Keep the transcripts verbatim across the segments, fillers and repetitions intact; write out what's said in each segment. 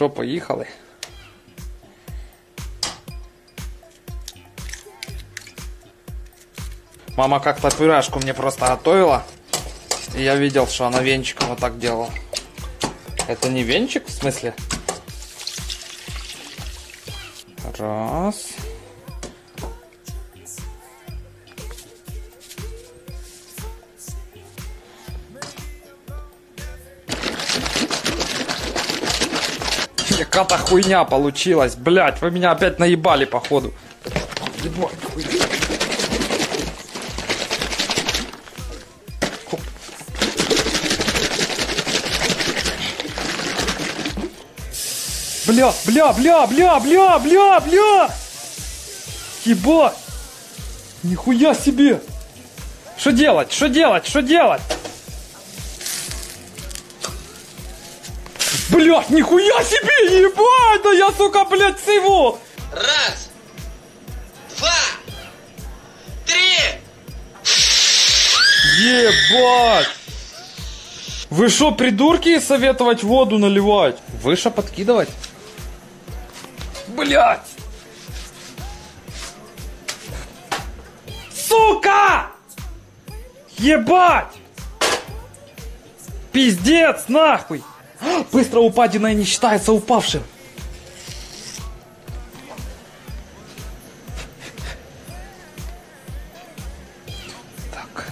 що, поїхали. Мама как-то пюрешку мне просто готовила. И я видел, что она венчиком вот так делала. Это не венчик, в смысле? Раз. Какая-то хуйня получилась. Блять, вы меня опять наебали, походу. Ебать, хуйня. Бля, бля, бля, бля, бля, бля, бля! Ебать! Нихуя себе! Что делать? Что делать? Что делать? Блять, нихуя себе! Ебать! Да я, сука, блять, сиву! Раз! Два! Три! Ебать! Вы шо, придурки, советовать воду наливать? Выше подкидывать? Блять! Сука! Ебать! Пиздец, нахуй! Быстро упаденное не считается упавшим. Так.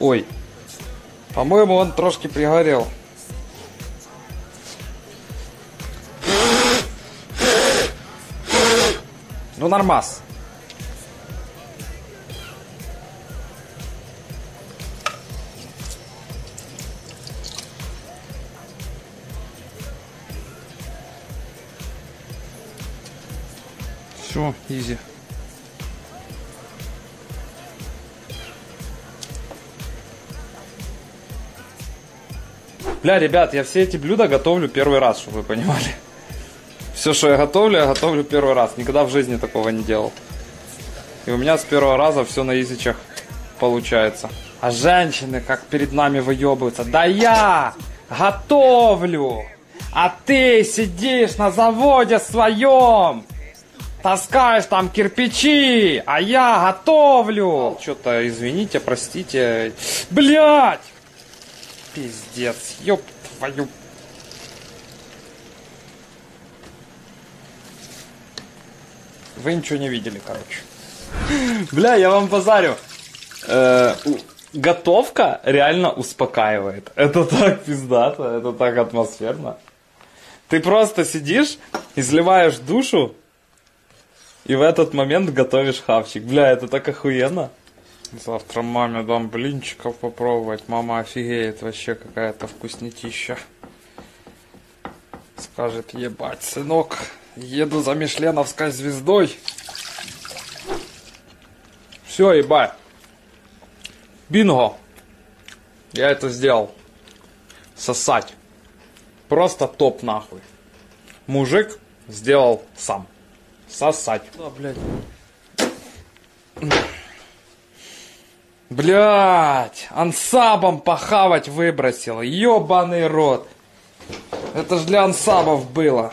Ой. По-моему, он трошки пригорел. Ну, нормас. Все, изи. Бля, ребят, я все эти блюда готовлю первый раз, чтобы вы понимали. Все, что я готовлю, я готовлю первый раз. Никогда в жизни такого не делал. И у меня с первого раза все на изичах получается. А женщины как перед нами выебываются. Да я готовлю, а ты сидишь на заводе своем. Таскаешь там кирпичи, а я готовлю. Что-то, извините, простите. Блядь! Пиздец, ёб твою. Вы ничего не видели, короче. Бля, я вам базарю. Э, готовка реально успокаивает. Это так пиздато, это так атмосферно. Ты просто сидишь, изливаешь душу, и в этот момент готовишь хавчик. Бля, это так охуенно. Завтра маме дам блинчиков попробовать. Мама офигеет, вообще какая-то вкуснятища. Скажет, ебать, сынок, еду за мишленовской звездой. Все, ебать. Бинго. Я это сделал. Сосать. Просто топ нахуй. Мужик сделал сам. Сосать. Да, блядь. Блядь, ансабом похавать выбросил, ёбаный рот. Это ж для ансабов было.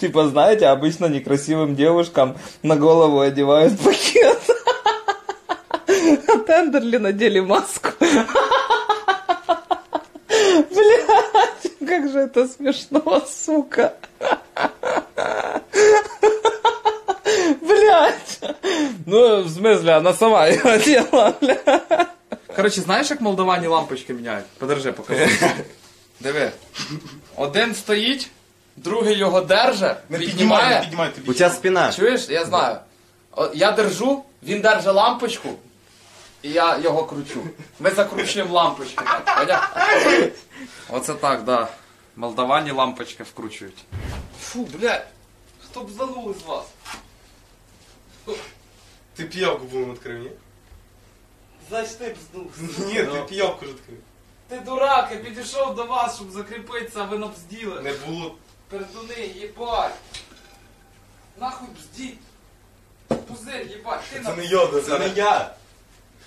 Типа, знаете, обычно некрасивым девушкам на голову одевают пакет. А Тендерли надели маску. Блядь, как же это смешно, сука. Блядь. Ну, в смысле, она сама ее одела, бля. Короче, знаешь, как молдаване лампочки меняють? Подержи, покажи. Диви. Один стоїть, другий його держить, не піднімає. Не піднімає тобі. У тебе спина. Чуєш? Я знаю. Я держу, він держить лампочку, і я його кручу. Ми закручуємо лампочки. Оце так, да. Молдавані лампочки вкручують. Фу, блядь. Хто б залув із вас? Ты пиявку будем открыл, нет? Значит, ты пздулся. Нет, ты пиявку же открыл. Ты дурак, я підійшов до вас, щоб закріпитися, а ви набзділи. Не було. Пердуни, єбать. Нахуй бздіть. Пузир, єбать. Це не я, це не я.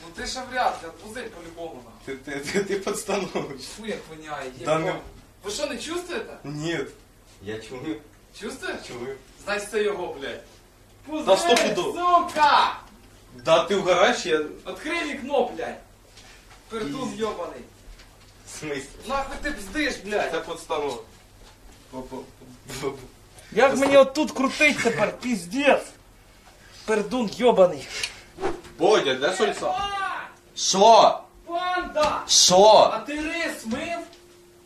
Ну ти ще вряд ли, пузир по-любому. Ти подстановиш. Фу, як воняє, єбать. Ви що, не чувствуєте? Ні. Я чую. Чувствуєш? Чую. Значить це його, блядь. Пузай, да, сука! Да ти вгораєш, я... Открий вікно, блядь. Пердун йобаний. В смислі? Нахуй ти пздиш, блядь. Так от стану. Як мені отут крутить тепер, піздец? Пердун йобаний. Бодя, де сольця? Шо? Панда! Шо? А ти рис мив?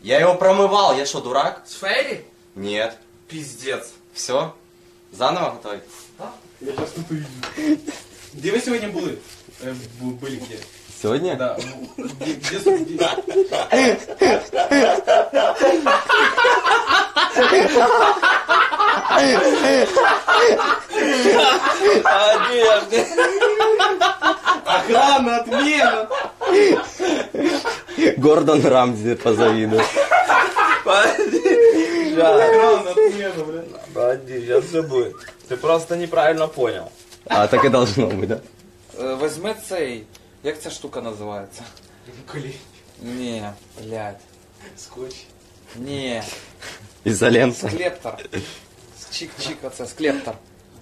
Я его промывал, я что, дурак? С Ферри? Нет. Пиздец. Все? Заново готовь? Да. Я сейчас тут увижу. Где вы сегодня были? Были где? Сегодня? Да. Где, где, где? Одежды. Охрана, отмена. Гордон Рамзи позавидует. Подожди, сейчас все будет. Ты просто неправильно понял. А так и должно быть, да? Возьми цей. Как эта штука называется? Клей. Не, блядь. Скотч. Не. Изолента. Склептор. Чик-чик, оце, склептор.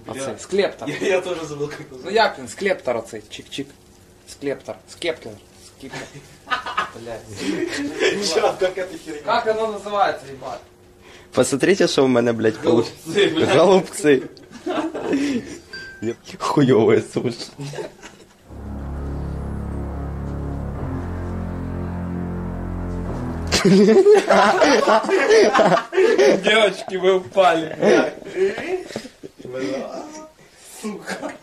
Оце, склептор. Я, я тоже забыл, как это. Ну як він, склептор оце, чик-чик. Склептор, скептор. Блядь. Как оно называется, ребят? Посмотрите, что у меня, блядь, получилось. Голубцы. Хуёвая сушь. Девочки, вы упали, блядь. Сука.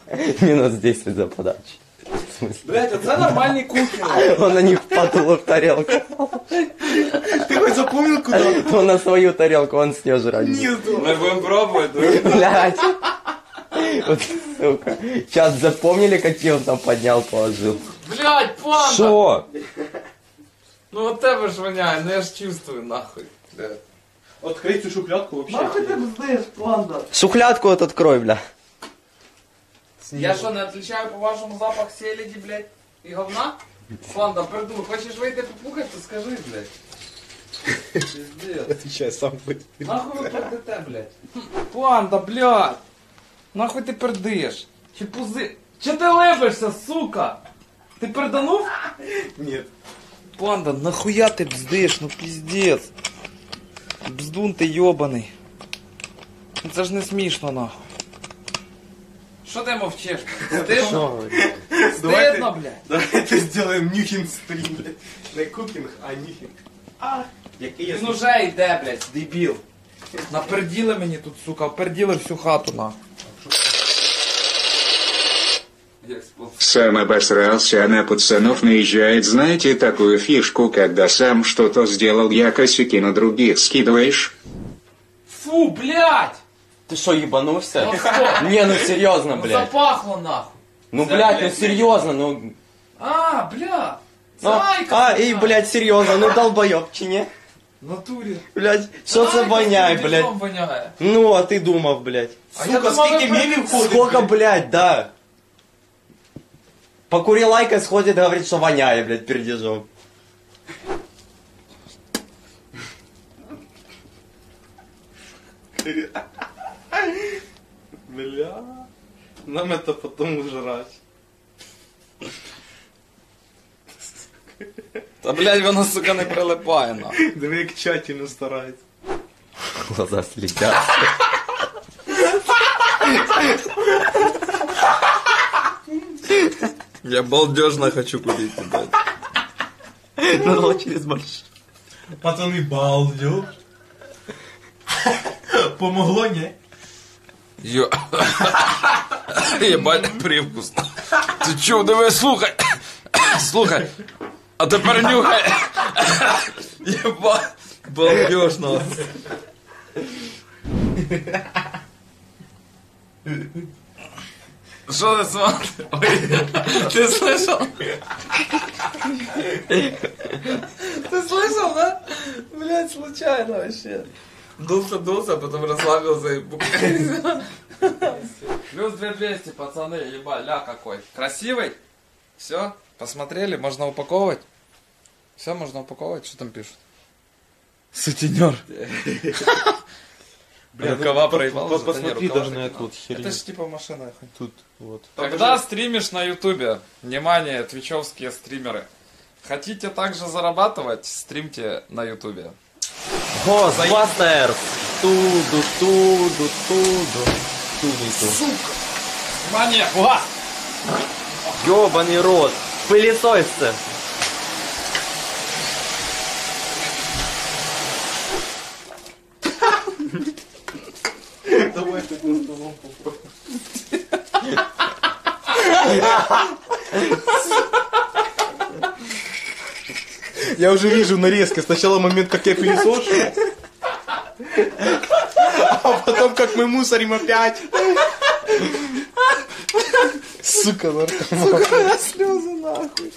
минус десять за подачу. Блять, это нормальный кухня. Он на них впадал в тарелку. Ты хоть запомнил, куда он? Он на свою тарелку, он с нее жрал. Мы будем пробовать. Блять. Вот, сука. Сейчас запомнили, какие он там поднял, положил. Блять, панда! Что? Ну вот тебе ж воняет, ну я ж чувствую, нахуй. Блядь. Открыть эту шухлядку вообще. Нахуй ты знаешь, панда? Шухлядку вот открой, бля. Я что, не отличаю по вашему запах селеди, блядь, и говна? Панда, пердун, хочешь выйти попухать, то скажи, блядь. Пиздец. Отвечай, сам быть. Нахуй вы пердите, блядь? Панда, блядь. Нахуй ты пердишь? Чепузы. Че ты лепишься, сука? Ты перданул? Нет. Панда, нахуя ты бздишь, ну пиздец. Бздун ты ёбаный. Это ж не смешно, нахуй. Что ты мовчишь? Стыдно? Стыдно, блядь. Давайте сделаем нюхин стрим, блядь. Не кукинг, а нюхинг. Він уже йде, блядь, дебіл. Наперділи мені тут, сука, вперділи всю хату, на. Сам обосрался, она пацанов наезжает. Знаете такую фишку, когда сам что-то сделал, я косяки на других скидываешь? Фу, блядь! Ты что, ебанулся? Ну, не, ну серьезно, блядь. Ну, запахло нахуй. Ну, блядь, ну серьезно, ну... А, бля. Зайка, а, эй, блядь, серьезно, ну долбоеб, чини. В натуре. Блядь, что за воняй, блядь? Ну, а ты думал, блядь. А сука, сколько мили входит? Сколько, блядь, да. Покури лайка сходит, говорит, что воняет, блядь, пердежом. Бля, нам это потом ужрать. Та, блядь, воно, сука, не прилипає, на. Диви, як тщательно старається. Глаза слідяться. Я балдежно хочу купить, блядь. Надо через маршрут. Пацаны, балдеж. Помогло, не? Йо. Єбать, привкусно. Ти чув, диви, слухай. Слухай. А тепер нюхай. Єбать, балдежно. Що ти смотриш? Ти слышав? Ти слышав, да? Блядь, случайно вообще. Дулся-дулся, потом расслабился и буквально. плюс две тысячи двести, пацаны, ебать, ля какой. Красивый? Все, посмотрели, можно упаковывать. Все, можно упаковывать, что там пишут? Сутенер. Бля, рукава ну, проебал. По, посмотри даже на эту вот херню. Это же типа машина. Тут, вот. Когда же... стримишь на ютубе, внимание, твичевские стримеры, хотите также зарабатывать, стримьте на ютубе. О, Ghostbusters! Туду, туду, туду, туду, туду. Сука! Внимание, уга! Ёбаный рот! Пылесосцы! Давай ты просто лом Я уже вижу нарезки. Сначала момент, как я пылесошу, а потом, как мы мусорим опять. Сука, наркоман. Сука, у нас слезы нахуй.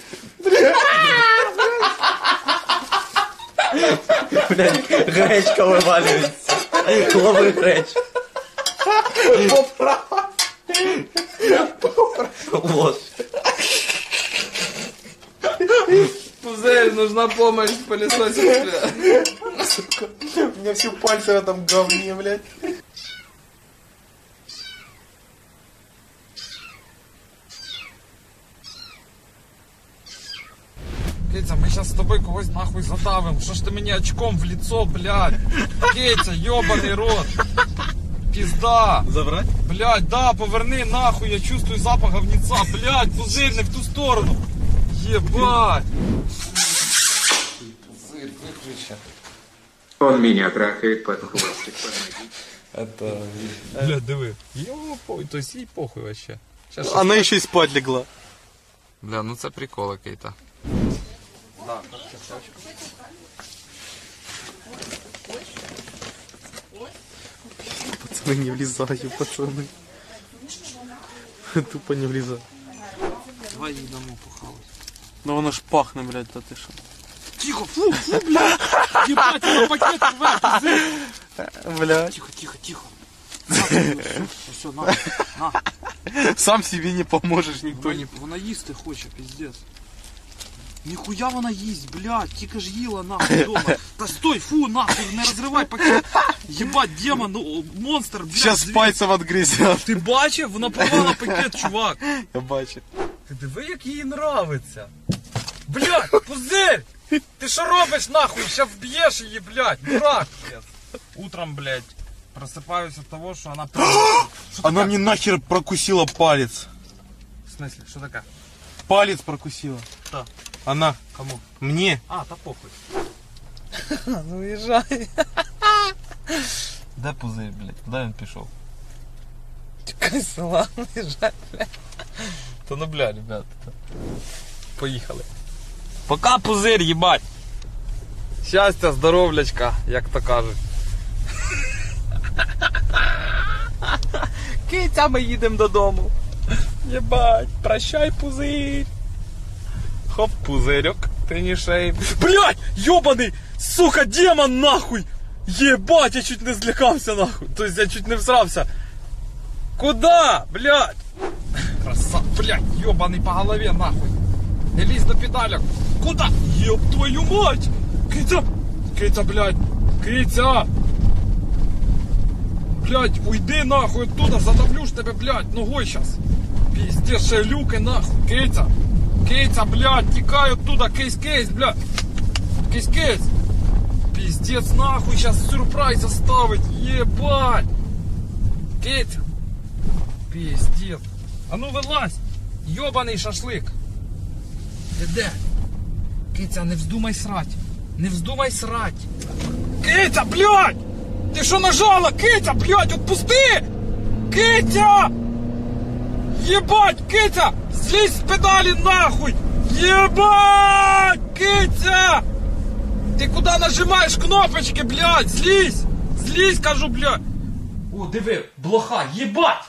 Блядь, гречка вываливается. Ловый греч. Поправа. Поправа. Вот. Пузырь, нужна помощь в пылесосе, бля. Сука, у меня все пальцы в этом говне, блядь. Кыця, мы сейчас с тобой когось нахуй задавим. Что ж ты меня очком в лицо, блядь? Кыця, ёбаный рот. Пизда. Забрать? Блядь, да, поверни нахуй, я чувствую запах говнеца. Блядь, пузырь, не в ту сторону. Ебать! Пузырь, выключи. Он меня трахает под хвостик. Это... Блядь, давай. Ему похуй, то есть ей похуй вообще. Сейчас она еще и спать легла. Бля, ну це приколи какие-то. Да, пацаны, не влезаю, пацаны. Тупо не влезаю. Давай ей домой похавать. Да он аж пахнет, блядь, да ты шо. Тихо, фу, фу, блядь. Ебать, его пакет рвет. Блядь. Тихо, тихо, тихо. Все, на, на. Сам себе не поможешь, никто вона, не... Вона їсти хоче, пиздец. Нихуя вона їсть, блядь, тільки ж їла нахуй дома. Та стой, фу, нахуй, не розривай пакет. Єбать, демон, монстр, блядь. Сейчас пальцем отгрызет. Ти бачив? Вона порвала пакет, чувак. Я бачив. Ти диви, як їй нравиться. Блядь, пузырь! Ти що робиш, нахуй? Ща вб'єш її, блядь, мрак, блядь. Утром, блядь. Просыпаюсь от того, что она... Что она мне нахер прокусила палец. В смысле? Что такое? Палец прокусила. Да. Она. Кому? Мне. А, да похуй. Ну уезжай. Да пузырь, блядь. Куда он пришел? Чекай, салам, уезжай, блядь. Да ну, бля, ребята. Поехали. Пока, пузырь, ебать. Счастья, здоровлячка, як то кажуть. Киця, ми їдемо додому. Єбать, прощай, пузирь. Хоп, пузирьок, ти не шей. Блять, ёбаний, сука, демон нахуй. Єбать, я чуть не злякався нахуй. То есть я чуть не всрався. Куда, блять? Красава, блять, ёбаний по голове нахуй. Не лізь до педалек. Куда? Ёб твою мать. Киця, Киця, блять, Киця. Блядь, уйди нахуй оттуда, задавлю ж тебе, блядь, ногой сейчас. Пиздец, шелюки нахуй, Кыця. Кыця, блядь, текай оттуда, кейс-кейс, блядь. Кейс-кейс. Пиздец, нахуй, сейчас сюрприз оставить, ебать. Кыця. Пиздец. А ну вылазь, ёбаный шашлык. Ты где? Кыця, не вздумай срать. Не вздумай срать. Кыця, блядь. Ты что нажала, Кыця, блядь, отпусти! Кыця! Ебать, Кыця! Слезь с педали нахуй! Ебать, Кыця! Ты куда нажимаешь кнопочки, блядь? Слезь! Слезь, кажу, блядь! О, диви, блоха, ебать!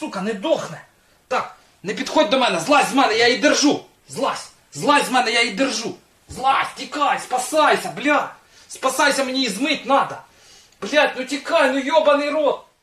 Сука, не дохне! Так, не підходь до мене, злазь з мене, я її держу! Злазь! Злазь з мене, я її держу! Злазь, тікай, спасайся, блядь! Спасайся, мені її змить надо! Блять, ну тикай, ну ёбаный рот!